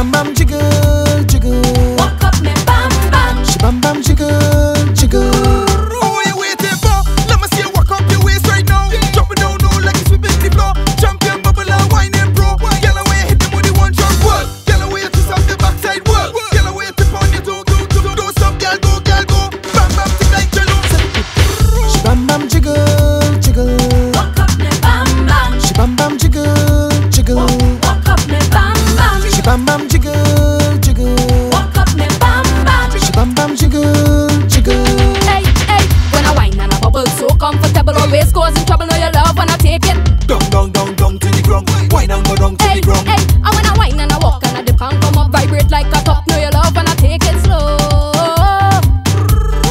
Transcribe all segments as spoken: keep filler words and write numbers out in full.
밤밤 지글지글 원컵맨 밤밤 시밤밤 지글지글 밤밤 지글 지글 원컵맨 밤밤 시밤밤 지글 지글 Hey, hey, when I whine and I bubble so comfortable always causing trouble, know your love when I take it Dung, dung, dung, dung to the ground Whine and go dung to the ground Hey, hey, and when I whine and I walk and I dip and come up vibrate like a top, know your love when I take it slow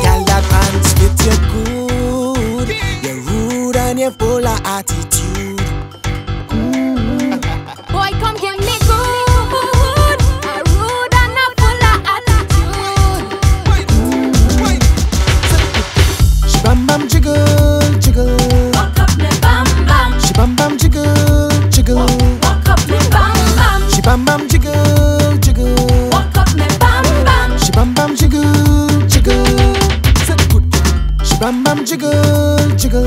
Girl, that pants fit you good You're rude and you're full of attitude mm. Boy, come give me good 밤밤 지글 지글 원컵맨 밤밤 시밤밤 지글 지글 원컵맨 밤밤 시밤밤 지글 지글 원컵맨 밤밤 시밤밤 지글 지글 시밤밤 지글 지글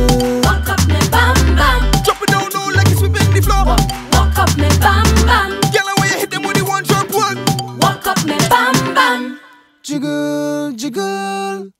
원컵맨 밤밤 Drop it down low like it's sweeping the floor 원컵맨 밤밤 Girl, when you hit them with the one drop one 원컵맨 밤밤 지글 지글